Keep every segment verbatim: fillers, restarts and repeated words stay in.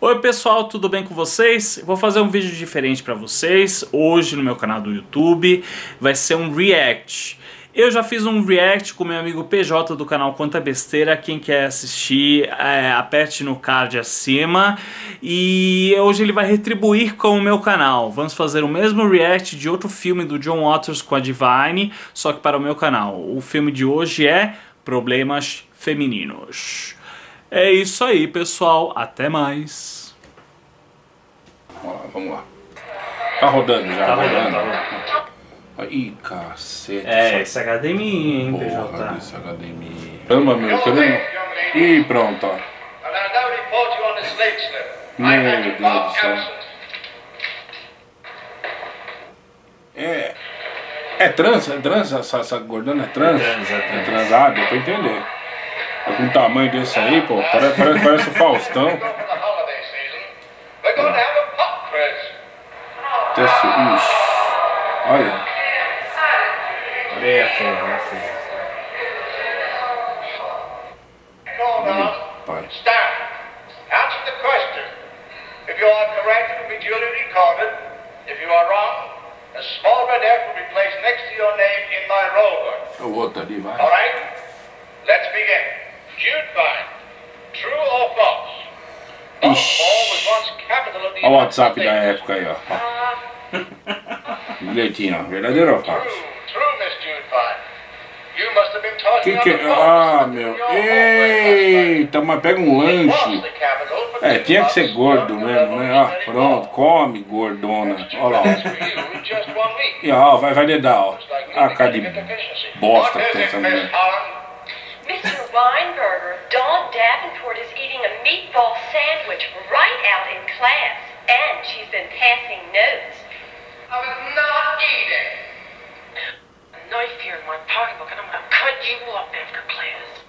Oi pessoal, tudo bem com vocês? Vou fazer um vídeo diferente pra vocês hoje no meu canal do YouTube. Vai ser um react. Eu já fiz um react com meu amigo P J do canal Quanta Besteira. Quem quer assistir, é, aperte no card acima. E hoje ele vai retribuir com o meu canal. Vamos fazer o mesmo react de outro filme do John Waters com a Divine, só que para o meu canal. O filme de hoje é Problemas Femininos. É isso aí, pessoal. Até mais. Vamos lá, vamos lá. Tá rodando já. Tá rodando, tá rodando. Ih, cacete. É, essa academia, hein, P J. Porra, essa academia. Pamba, meu, cadê? Ih, pronto, ó. Meu Deus do céu. É... É trans? É trans? Essa, essa gordona é trans? É trans, é trans. É trans, ah, deu pra entender. É com um tamanho desse aí, pô, parece, parece, parece o Faustão. Teste, ixi. Olha. É feio, é feio. O outro ali vai. Olha o WhatsApp da época aí, ó. Direitinho, ó. Verdadeiro ou falso? Que que... Ah, meu... Eita, mas pega um lanche. É, tinha que ser gordo mesmo, né? Ah, pronto, come, gordona. Olha lá, ó. E, ó, vai, vai dedar, ó. Ah, cara de bosta que tem essa mulher. mister Weinberger of Dawn Davenport is eating a meatball sandwich right out in class. And she's been passing notes. I was not eating. Knife here in my pocketbook, and I'm gonna cut you up after class.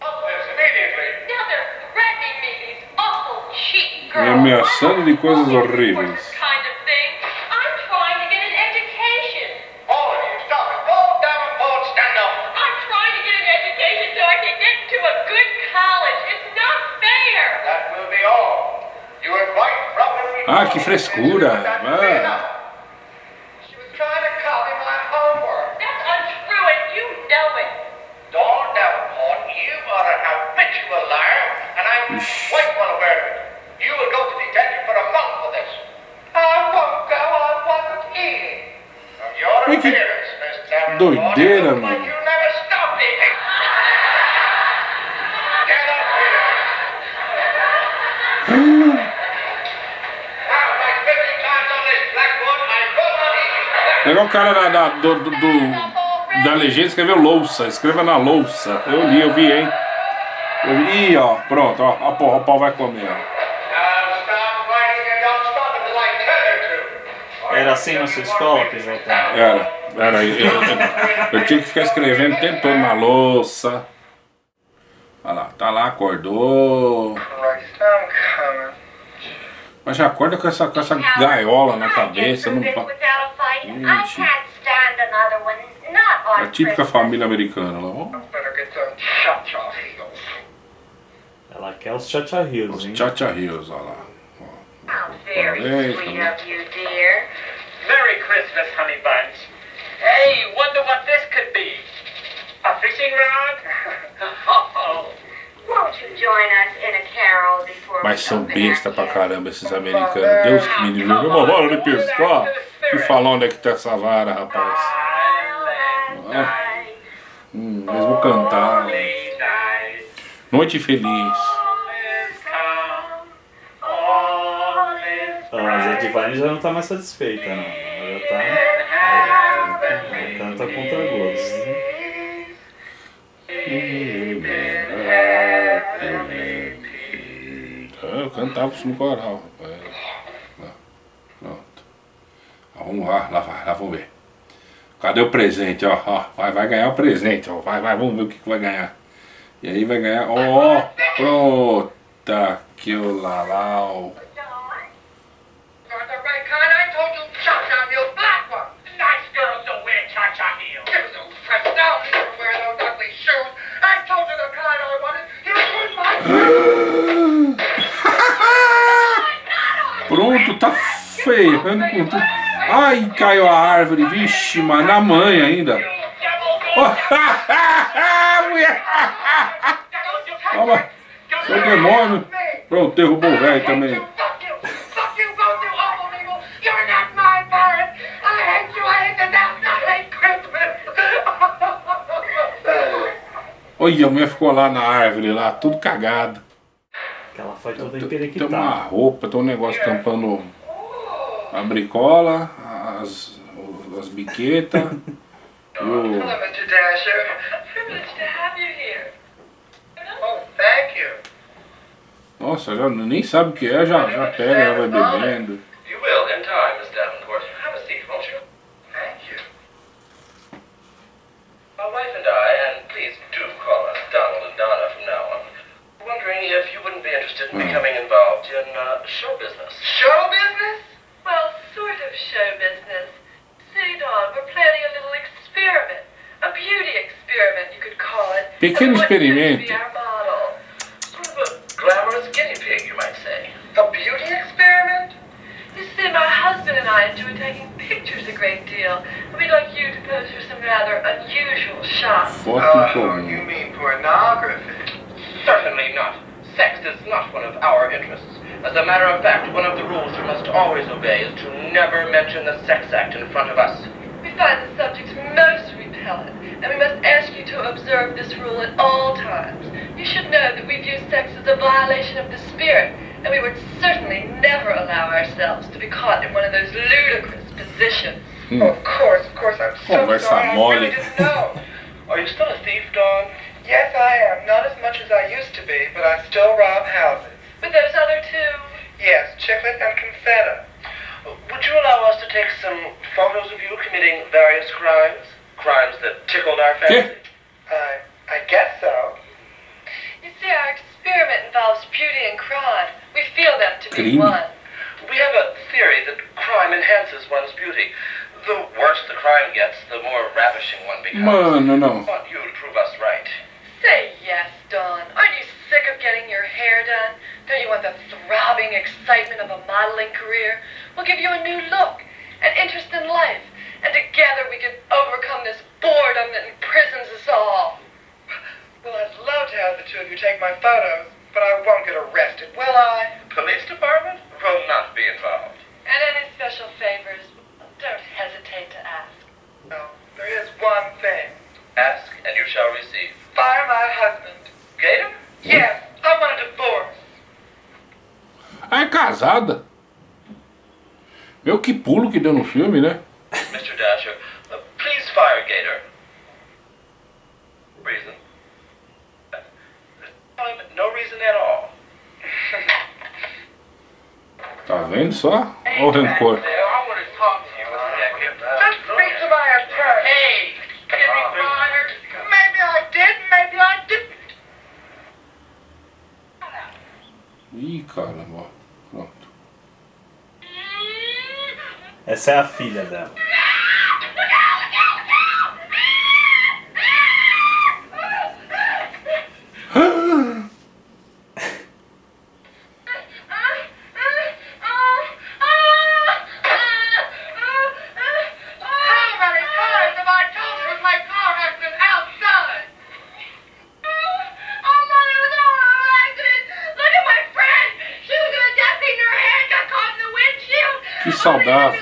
Up this immediately. Now they're threatening me, these awful cheap girls. Me ameaçando de coisas horríveis. Kind of thing. I'm trying to get an education. All of you, stop it. All down and board, stand up. I'm trying to get an education so I can get to a good college. It's not fair. That will be all. You are quite properly. Ah, que frescura! Ah. Que doideira, mano. Pegou o cara da, da, do, do, da legenda, escreveu louça. Escreva na louça. Eu li, eu vi, hein. Eu vi, ó, pronto, ó, o pau, o pau vai comer, ó. Era assim na sua escola, P J? Era, era. Eu, eu, eu, eu tinha que ficar escrevendo o tempo todo na louça. Olha lá, tá lá, acordou. Mas já acorda com essa, com essa gaiola na cabeça. Não... Gente. É a típica família americana lá. Oh. Ela quer os Chacha Hills, hein? Os Chacha Hills, olha lá. Very sweet of you, dear. Merry Christmas, honey buns. Hey, wonder what this could be? A fishing rod? Oh. Won't you join us in a carol before we... Mas são besta pra caramba esses americanos. Deus que me livre. Uma vara de pescar. E falar onde é que tá essa vara, rapaz. Ah. Hum, mas vou cantar. Noite feliz. Divine já não tá mais satisfeita, não. Ela já tá... Ela canta contra gosto. Eu cantava isso no coral, rapaz. Pronto. Ó, vamos lá, lá vai, lá vamos ver. Cadê o presente, ó? Ó, vai, vai ganhar o presente, ó. Vai, vai, vamos ver o que, que vai ganhar. E aí vai ganhar... Ó, ó, pronto. Que o lalau. ponto tá feio, pega no ponto. Ai, caiu a árvore, vixe, mas na manha ainda. Oh, mulher! Toma, seu demônio. Pronto, derrubou o velho também. Olha, a mulher ficou lá na árvore, lá, tudo cagado. Ela foi toda emperequitada. Tem uma roupa, tem um negócio tampando a bricola, as, as biquetas. O... Nossa, já nem sabe o que é, já, já pega, já vai bebendo. Pequeno experimento. Foto em comum. Certainly not. Sex is not one of our interests. As a matter of fact, one of the rules we must always obey is to never mention the sex act in front of us. We find the subject most repellent, and we must ask you to observe this rule at all times. You should know that we view sex as a violation of the spirit, and we would certainly never allow ourselves to be caught in one of those ludicrous positions. Hmm. Of course, of course, I'm so oh, sorry, I really didn't know. Are you still a thief, Dawn? Yes, I am. Not as much as I used to be, but I still rob houses. With those other two? Yes, Chicklet and Confetta. Would you allow us to take some photos of you committing various crimes? Crimes that tickled our fancy? Yeah. Uh, I guess so. You see, our experiment involves beauty and crime. We feel them to be Cream. one. We have a theory that crime enhances one's beauty. The worse the crime gets, the more ravishing one becomes. No, no, no. I want you to prove us right. Say yes, Dawn. Aren't you sick of getting your hair done? Don't you want the throbbing excitement of a modeling career? We'll give you a new look, an interest in life, and together we can overcome this boredom that imprisons us all. Well, I'd love to have the two of you take my photos, but I won't get arrested, will I? The police department will not be involved. And any special favors? Don't hesitate to ask. No, there is one thing. Ask and you shall receive. Fire my husband. Gator? Yes, I want a divorce. Ah, é casada. Meu, que pulo que deu no filme, né? mister Dasher, uh, please fire Gator. Reason? No reason at all. Tá vendo só? Olha o rancor. Ih, caramba, pronto. Essa é a filha dela. Saudável.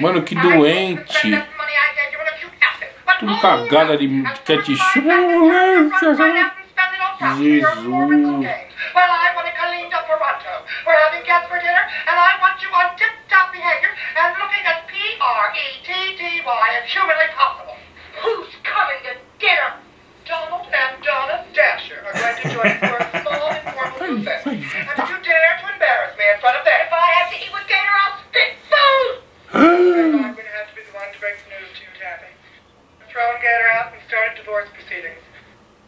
Mano, que doente. Tudo cagada de ketchup. Jesus. thrown Gatter out and started divorce proceedings.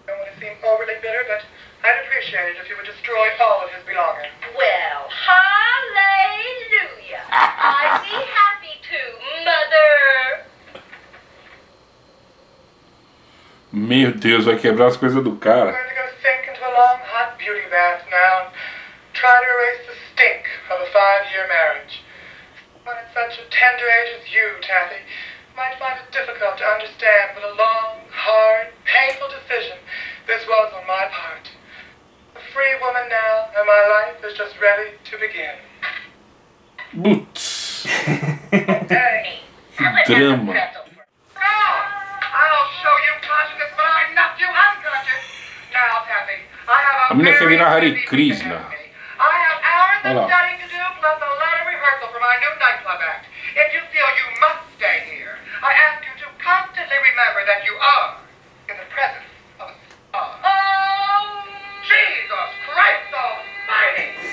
I want to seem overly bitter, but I'd appreciate it if you would destroy all of his belongings. Well, hallelujah! I'd be happy to, mother! Meu Deus, vai quebrar as coisas do cara. We're going to sink into a long, hot beauty bath now and try to erase the stink of a five-year marriage. But at such a tender age as you, Taffy, might find it difficult to understand what a long, hard, painful decision this was on my part. A free woman now, and my life is just ready to begin. Boots. Hey, drama. No, I'll show you consciousness, but I knock you unconscious. Now, Taffy, I have a very busy weekend ahead of me. I have hours of studying to do, plus a lot of rehearsal for my new nightclub act. If you feel you must stay here, I ask you to constantly remember that you are in the presence of a star. Oh, Jesus Christ Almighty!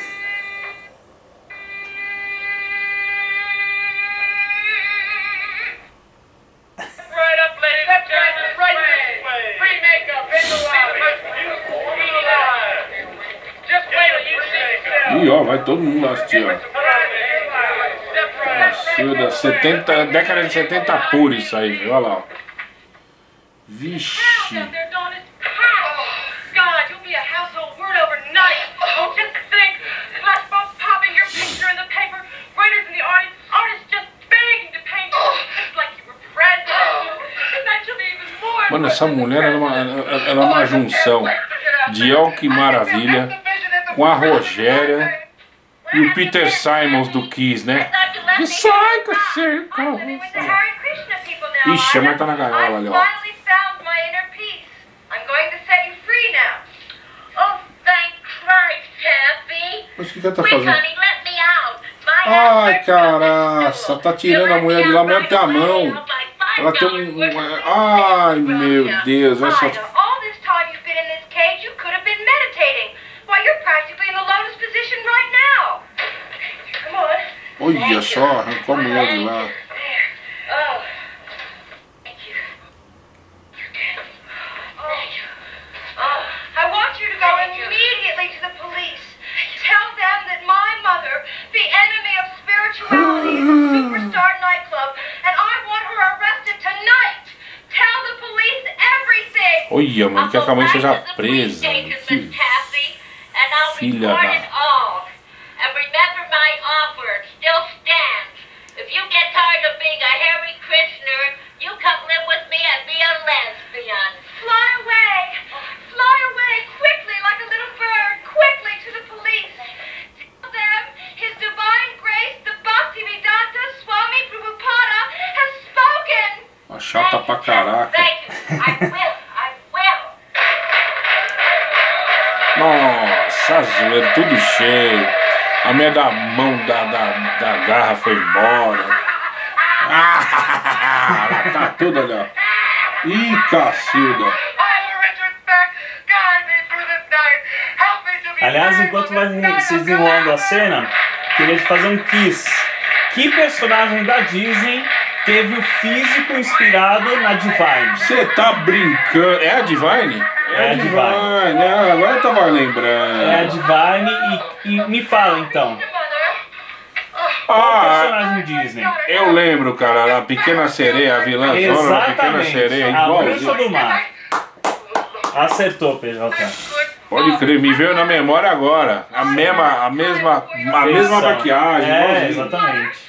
Right up, ladies and gentlemen, right this way. Free makeup in the lobby. Beautiful woman alive. Just wait till you see yourself. E ó, vai todo mundo assistir, ó. setenta, década de setenta pura isso aí, viu? Olha lá. Vixe. Mano, essa mulher era uma, era uma junção de El Que Maravilha com a Rogéria e o Peter Simons do Kiss, né? Ixi, a mãe tá na gaiola ali, ó. Mas o que ela tá fazendo? Ai, caraca, tá tirando a mulher de lá, a mulher tem a mão. Ela tem um... Ai, meu Deus, olha só. Olha só, arrancou a mulher de lá. Olha, mano, quer que a mãe seja presa. Que filha da... Chata pra caraca. Nossa, zoeira, tudo cheio. A minha da mão da, da, da garra foi embora. Ah, tá tudo ali, ó. Ih, cacilda. Aliás, enquanto vai se desenrolando a cena, queria te fazer um quiz. Que personagem da Disney teve o físico inspirado na Divine? Você tá brincando? É a Divine? É, é a Divine. Divine. Ah, agora eu tava lembrando. É a Divine e, e me fala então. Qual ah, personagem Disney? Eu lembro, cara, a Pequena Sereia, a vilã zona, a Pequena Sereia, igual. A Bruxa do Mar. Acertou, P J. Pode crer, me veio na memória agora. A mesma, a mesma, a mesma maquiagem. É, exatamente.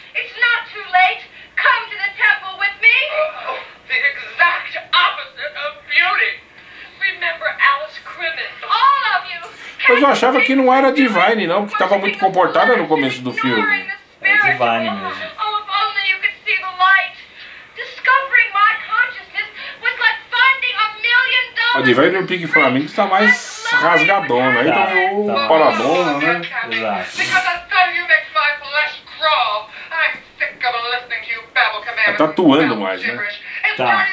Mas eu achava que não era Divine, não, porque estava muito comportada no começo do filme. É Divine mesmo. A Divine no Pink Flamingos está mais rasgadona, aí tá o tá paradona, né? Exato. Tá tatuando mais, né? Tá.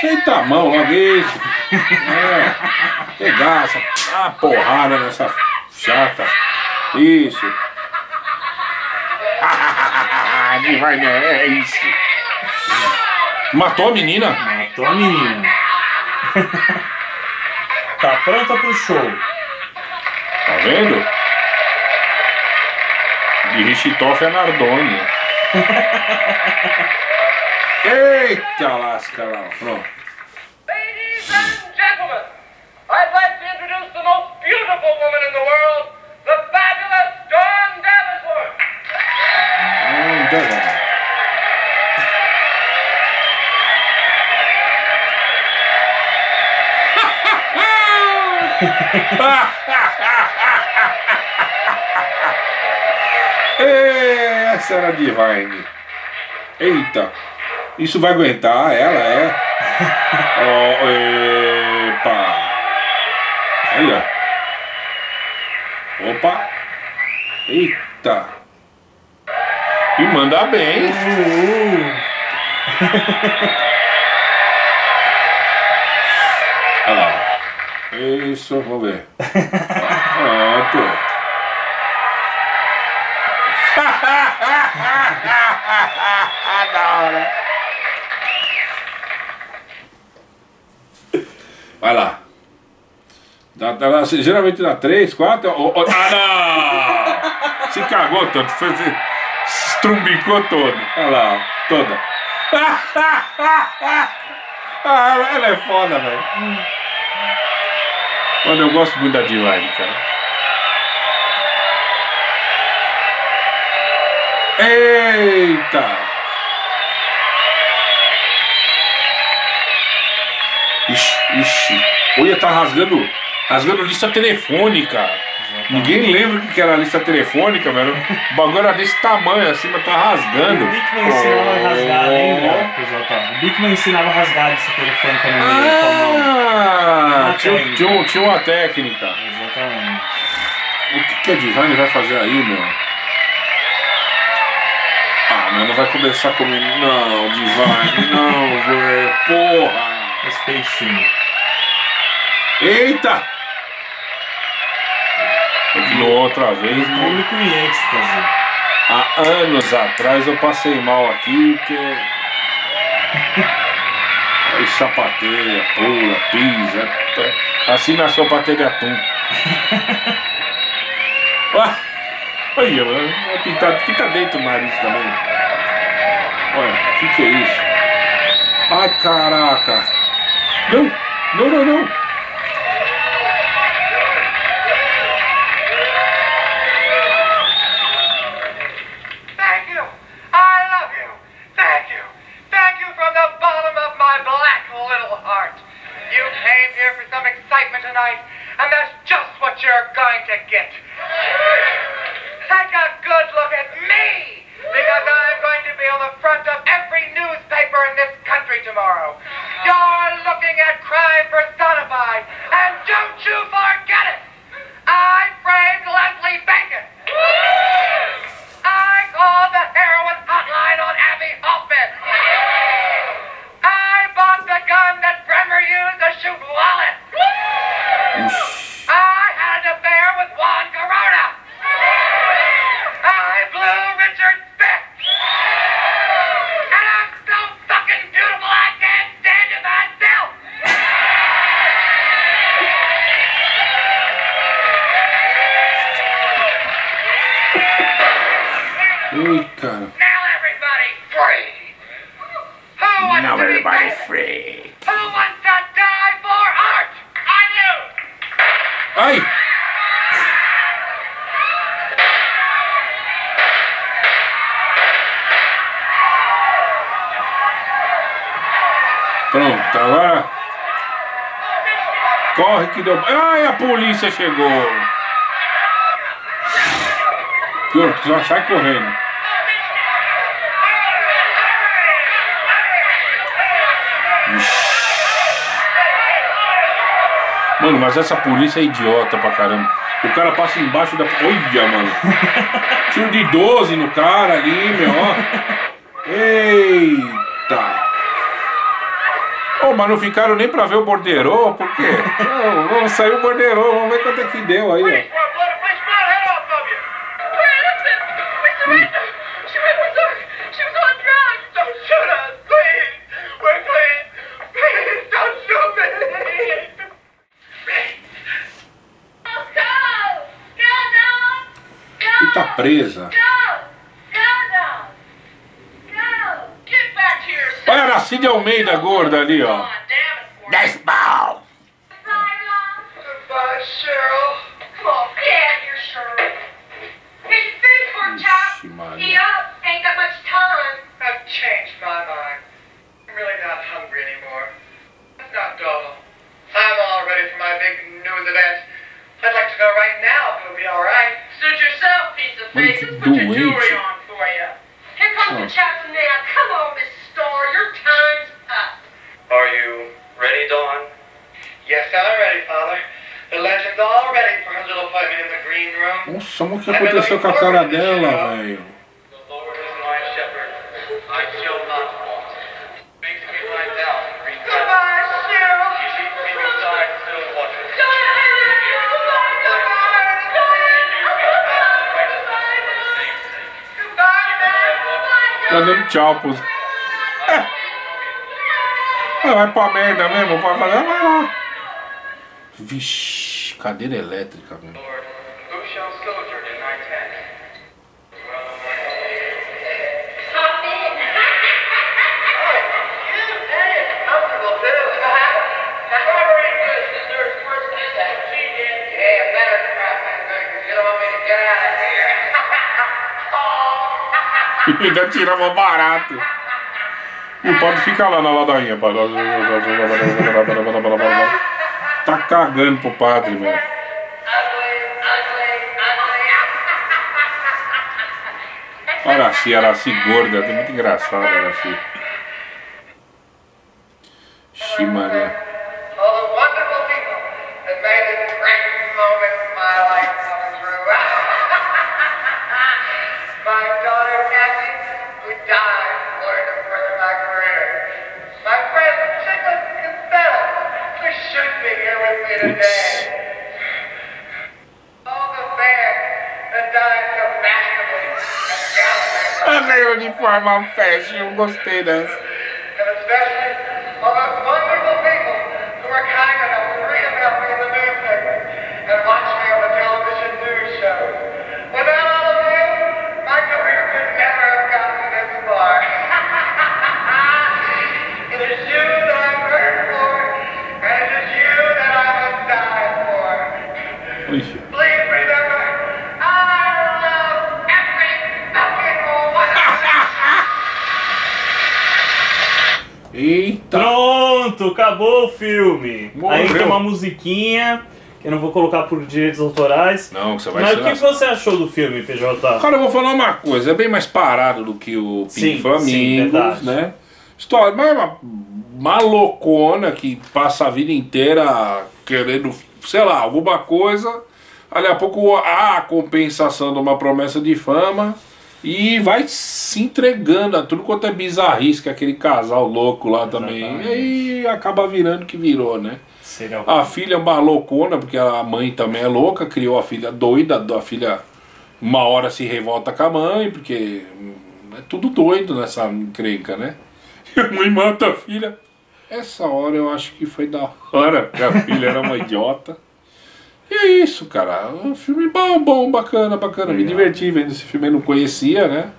Feita a mão uma vez. É, pegaça, a porrada nessa chata. Isso. Divine, é isso. Matou a menina? Matou a menina. Tá pronta pro show. Tá vendo? De Richitoff a Nardoni. Eita lasca lá, pronto. Ladies and gentlemen, I'd like to introduce the most beautiful woman in the world, the fabulous Dawn Davenport. Dawn Davenport. Essa era a Divine. Eita, isso vai aguentar ela, é? Oh, epa. Olha. Opa. Eita. E manda bem. Uhum. Olha lá. Isso, vamos ver. Pronto. Da hora. Vai lá. Dá, dá, geralmente dá três, quatro. Oh, oh, ah, não! Se cagou todo. Foi, se estrumbicou todo. Olha lá, toda. Ah, ela é foda, velho. Mano, eu gosto muito da Divine, cara. Eita! Ixi, ixi. Olha, tá rasgando, rasgando lista telefônica. Ninguém lembra o que era a lista telefônica, velho. O bagulho era desse tamanho, assim, mas tá rasgando. O Bigman ensinava a rasgar, lembra? O Bigman ensinava a rasgar a lista telefônica no meio da mão. Ah, tinha, tinha, um, tinha uma técnica. Exatamente. O que, que a Divine vai fazer aí, meu? Ah, meu, não vai começar comigo. Não, Divine, não, velho. Porra. Esse peixinho. Eita! Outra vez, o público em êxtase. Há anos atrás eu passei mal aqui porque aí sapateia, pula, pisa. Assim nasceu Patê Atum. Olha, mano, é pintado. Fica dentro o nariz também. Olha, o que, que é isso? Ai, caraca! Não, não, não, não! Pronto, agora corre que deu. Ai, a polícia chegou. Só sai correndo. Mano, mas essa polícia é idiota pra caramba. O cara passa embaixo da... Olha, mano. Tiro de doze no cara ali, meu. Eita. Pô, mas não ficaram nem pra ver o borderô, por quê? Não, vamos sair o borderô, vamos ver quanto é que deu aí, ó. E tá presa. Olha a Aracide Almeida gorda ali, ó. Dez pau! Ixi, Maria. Olha que doente. Nossa, o que aconteceu com a cara dela, velho? Tá dando tchau pros... É. Vai pra merda mesmo, vai pra merda, vai lá. Vixe, cadeira elétrica mesmo. Ainda tirava barato. E pode ficar lá na ladainha. Tá cagando pro padre, velho. Olha assim, ela se gorda. Tá muito engraçada, ela assim. Ximaré. Uniforme fashion, eu gostei dessa. Acabou o filme. Morreu. Aí tem uma musiquinha que eu não vou colocar por direitos autorais. Não, que você vai. Mas o que você achou do filme, P J? Cara, eu vou falar uma coisa. É bem mais parado do que o Pink Flamingos, sim, né? História, mas é uma malocona que passa a vida inteira querendo, sei lá, alguma coisa. Daqui a pouco há a compensação de uma promessa de fama. E vai se entregando a tudo quanto é bizarrice, que é aquele casal louco lá também. Exatamente. E aí acaba virando o que virou, né? Seria a filha é uma loucona, porque a mãe também é louca, criou a filha doida, a filha uma hora se revolta com a mãe, porque é tudo doido nessa encrenca, né? E a mãe mata a filha. Essa hora eu acho que foi da hora, porque a filha era uma idiota. E é isso, cara. Um filme bom, bom, bacana, bacana. Me diverti vendo esse filme, eu não conhecia, né?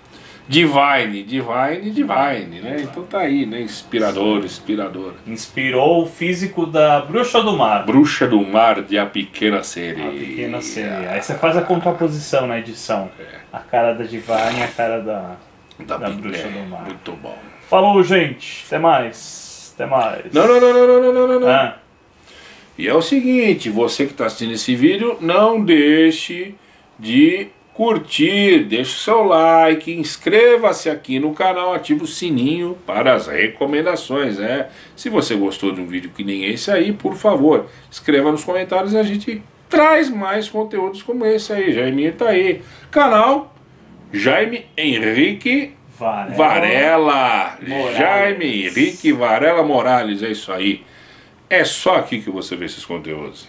Divine, Divine, Divine, né? Então tá aí, né? Inspirador, inspirador. Inspirou o físico da Bruxa do Mar. Bruxa do Mar de A Pequena Sereia. A Pequena Sereia. Aí você faz a contraposição na edição. É. A cara da Divine e a cara da, da, da Bruxa do Mar. Muito bom. Falou, gente. Até mais. Até mais. Não, não, não, não, não, não, não, não. Ah. E é o seguinte, você que está assistindo esse vídeo, não deixe de curtir, deixe o seu like, inscreva-se aqui no canal, ative o sininho para as recomendações, né? Se você gostou de um vídeo que nem esse aí, por favor, escreva nos comentários e a gente traz mais conteúdos como esse aí. Jaiminho tá aí. Canal Jaime Henrique Varela, Varela Jaime Henrique Varela Morales, é isso aí. É só aqui que você vê esses conteúdos.